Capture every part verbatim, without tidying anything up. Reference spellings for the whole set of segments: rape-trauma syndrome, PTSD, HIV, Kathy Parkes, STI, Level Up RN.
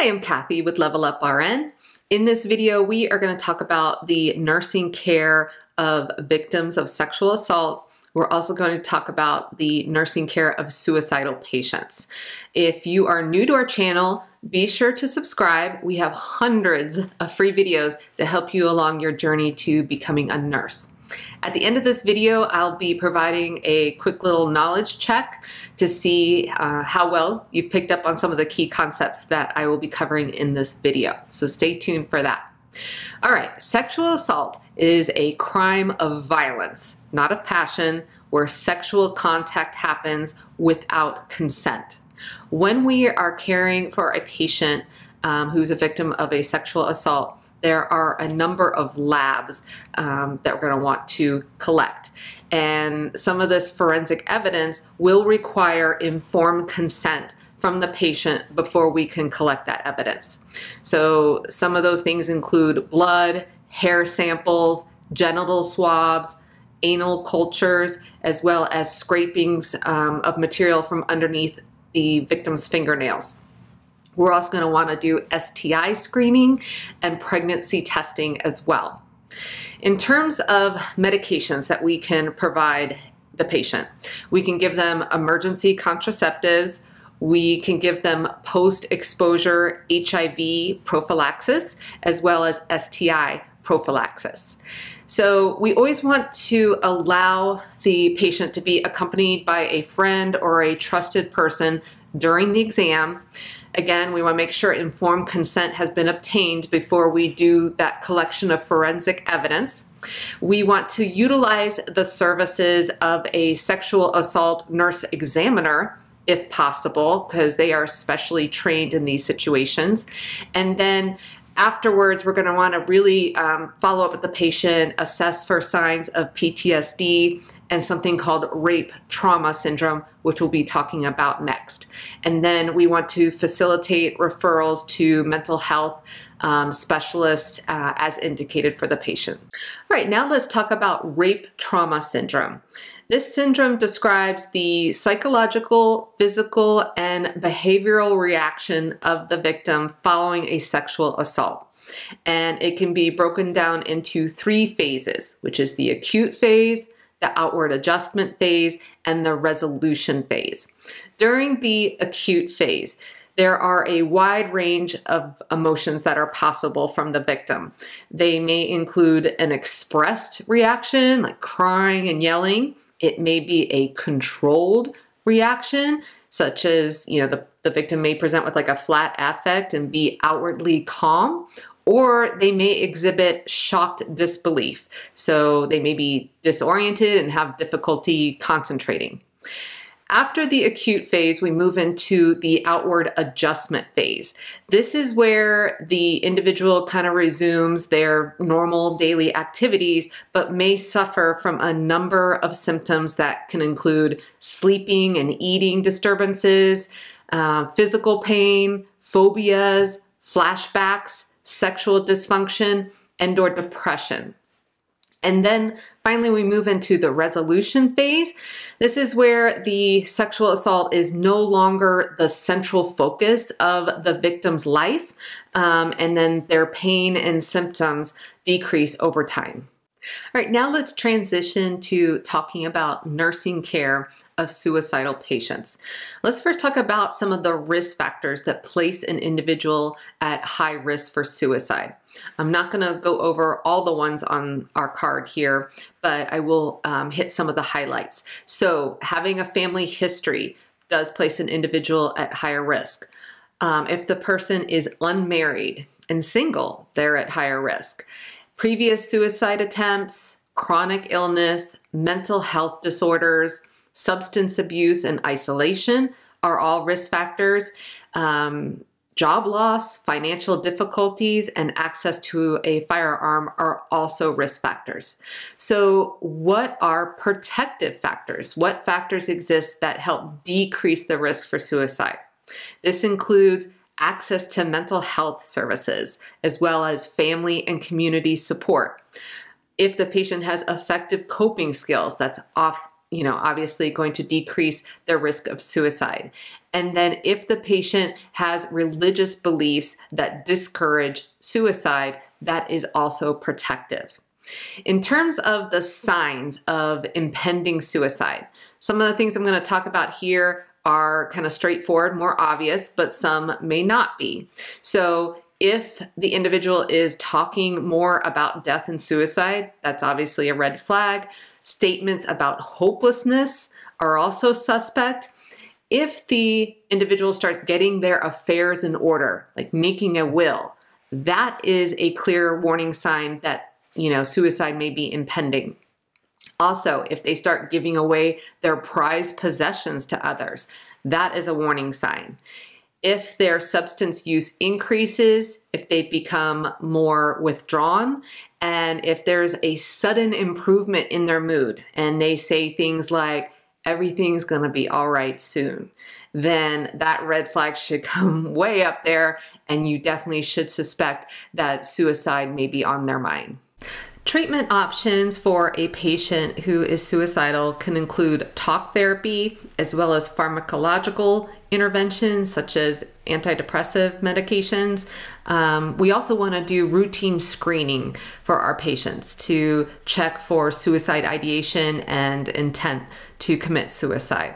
Hi, I'm Kathy with Level Up R N. In this video, we are going to talk about the nursing care of victims of sexual assault. We're also going to talk about the nursing care of suicidal patients. If you are new to our channel, be sure to subscribe. We have hundreds of free videos to help you along your journey to becoming a nurse. At the end of this video, I'll be providing a quick little knowledge check to see uh, how well you've picked up on some of the key concepts that I will be covering in this video. So stay tuned for that. All right, sexual assault is a crime of violence, not of passion, where sexual contact happens without consent. When we are caring for a patient um, who's a victim of a sexual assault, there are a number of labs um, that we're going to want to collect. And some of this forensic evidence will require informed consent from the patient before we can collect that evidence. So some of those things include blood, hair samples, genital swabs, anal cultures, as well as scrapings um, of material from underneath the victim's fingernails. We're also going to want to do S T I screening and pregnancy testing as well. In terms of medications that we can provide the patient, we can give them emergency contraceptives, we can give them post-exposure H I V prophylaxis, as well as S T I prophylaxis. So we always want to allow the patient to be accompanied by a friend or a trusted person during the exam. Again, we want to make sure informed consent has been obtained before we do that collection of forensic evidence. We want to utilize the services of a sexual assault nurse examiner if possible, because they are specially trained in these situations. And then afterwards, we're going to want to really um, follow up with the patient, assess for signs of P T S D and something called rape trauma syndrome, which we'll be talking about next. And then we want to facilitate referrals to mental health um, specialists uh, as indicated for the patient. All right, now let's talk about rape trauma syndrome. This syndrome describes the psychological, physical, and behavioral reaction of the victim following a sexual assault. And it can be broken down into three phases, which is the acute phase, the outward adjustment phase, and the resolution phase. During the acute phase, there are a wide range of emotions that are possible from the victim. They may include an expressed reaction, like crying and yelling. It may be a controlled reaction, such as, you know, the, the victim may present with like a flat affect and be outwardly calm, or they may exhibit shocked disbelief. So they may be disoriented and have difficulty concentrating. After the acute phase, we move into the outward adjustment phase. This is where the individual kind of resumes their normal daily activities, but may suffer from a number of symptoms that can include sleeping and eating disturbances, uh, physical pain, phobias, flashbacks, sexual dysfunction, and or depression. And then finally, we move into the resolution phase. This is where the sexual assault is no longer the central focus of the victim's life, um, and then their pain and symptoms decrease over time. All right, now let's transition to talking about nursing care of suicidal patients. Let's first talk about some of the risk factors that place an individual at high risk for suicide. I'm not going to go over all the ones on our card here, but I will um, hit some of the highlights. So having a family history does place an individual at higher risk. Um, if the person is unmarried and single, they're at higher risk. Previous suicide attempts, chronic illness, mental health disorders, substance abuse, and isolation are all risk factors. Um, job loss, financial difficulties, and access to a firearm are also risk factors. So what are protective factors? What factors exist that help decrease the risk for suicide? This includes access to mental health services, as well as family and community support. If the patient has effective coping skills, that's off, you know, obviously going to decrease their risk of suicide. And then if the patient has religious beliefs that discourage suicide, that is also protective. In terms of the signs of impending suicide, some of the things I'm going to talk about here are kind of straightforward, more obvious, but some may not be. So if the individual is talking more about death and suicide, that's obviously a red flag. Statements about hopelessness are also suspect. If the individual starts getting their affairs in order, like making a will, that is a clear warning sign that, you know, suicide may be impending. Also, if they start giving away their prized possessions to others, that is a warning sign. If their substance use increases, if they become more withdrawn, and if there's a sudden improvement in their mood and they say things like, everything's gonna be all right soon, then that red flag should come way up there, and you definitely should suspect that suicide may be on their mind. Treatment options for a patient who is suicidal can include talk therapy as well as pharmacological interventions such as antidepressive medications. Um, we also want to do routine screening for our patients to check for suicide ideation and intent to commit suicide.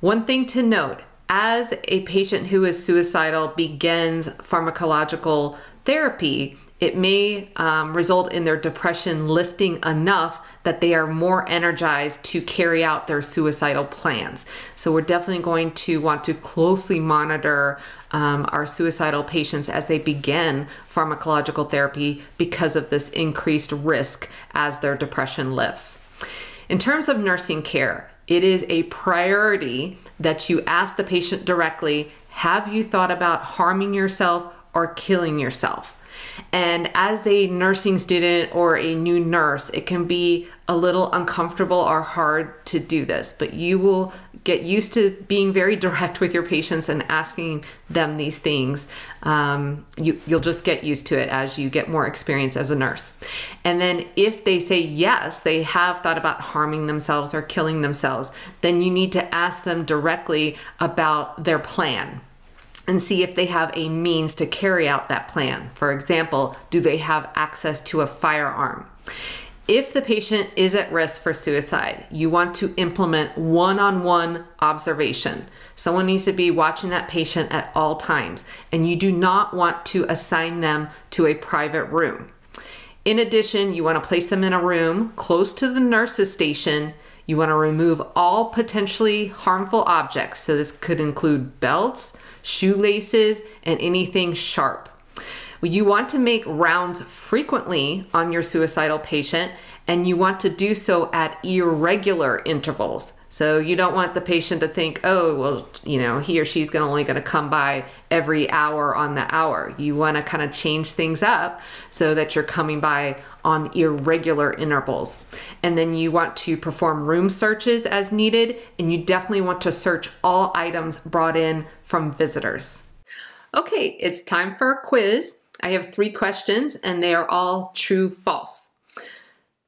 One thing to note, as a patient who is suicidal begins pharmacological therapy, it may um, result in their depression lifting enough that they are more energized to carry out their suicidal plans. So we're definitely going to want to closely monitor um, our suicidal patients as they begin pharmacological therapy because of this increased risk as their depression lifts. In terms of nursing care, it is a priority that you ask the patient directly, have you thought about harming yourself or killing yourself? And as a nursing student or a new nurse, it can be a little uncomfortable or hard to do this, but you will get used to being very direct with your patients and asking them these things. Um, you, you'll just get used to it as you get more experience as a nurse. And then if they say yes, they have thought about harming themselves or killing themselves, then you need to ask them directly about their plan and see if they have a means to carry out that plan. For example, do they have access to a firearm? If the patient is at risk for suicide, you want to implement one-on-one observation. Someone needs to be watching that patient at all times, and you do not want to assign them to a private room. In addition, you want to place them in a room close to the nurse's station. You want to remove all potentially harmful objects. So this could include belts, shoelaces, and anything sharp. You want to make rounds frequently on your suicidal patient, and you want to do so at irregular intervals. So you don't want the patient to think, oh, well, you know, he or she's gonna only gonna come by every hour on the hour. You wanna kind of change things up so that you're coming by on irregular intervals. And then you want to perform room searches as needed, and you definitely want to search all items brought in from visitors. Okay, it's time for a quiz. I have three questions, and they are all true false.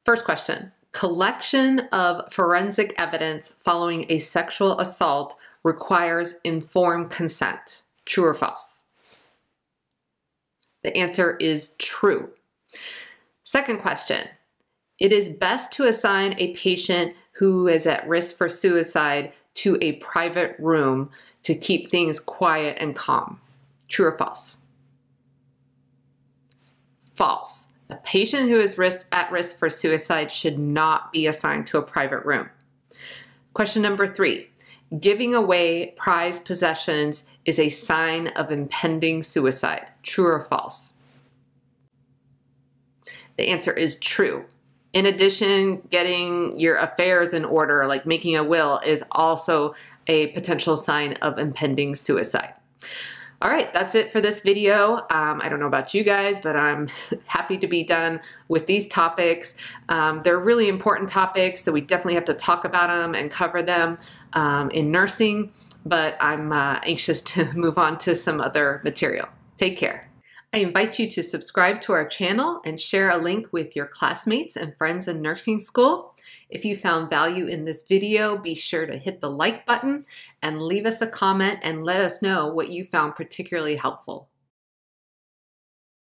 First question, collection of forensic evidence following a sexual assault requires informed consent. True or false? The answer is true. Second question, it is best to assign a patient who is at risk for suicide to a private room to keep things quiet and calm. True or false? False. A patient who is risk, at risk for suicide should not be assigned to a private room. Question number three. Giving away prized possessions is a sign of impending suicide. True or false? The answer is true. In addition, getting your affairs in order, like making a will, is also a potential sign of impending suicide. All right, that's it for this video. Um, I don't know about you guys, but I'm happy to be done with these topics. Um, they're really important topics, so we definitely have to talk about them and cover them um, in nursing, but I'm uh, anxious to move on to some other material. Take care. I invite you to subscribe to our channel and share a link with your classmates and friends in nursing school. If you found value in this video, be sure to hit the like button and leave us a comment and let us know what you found particularly helpful.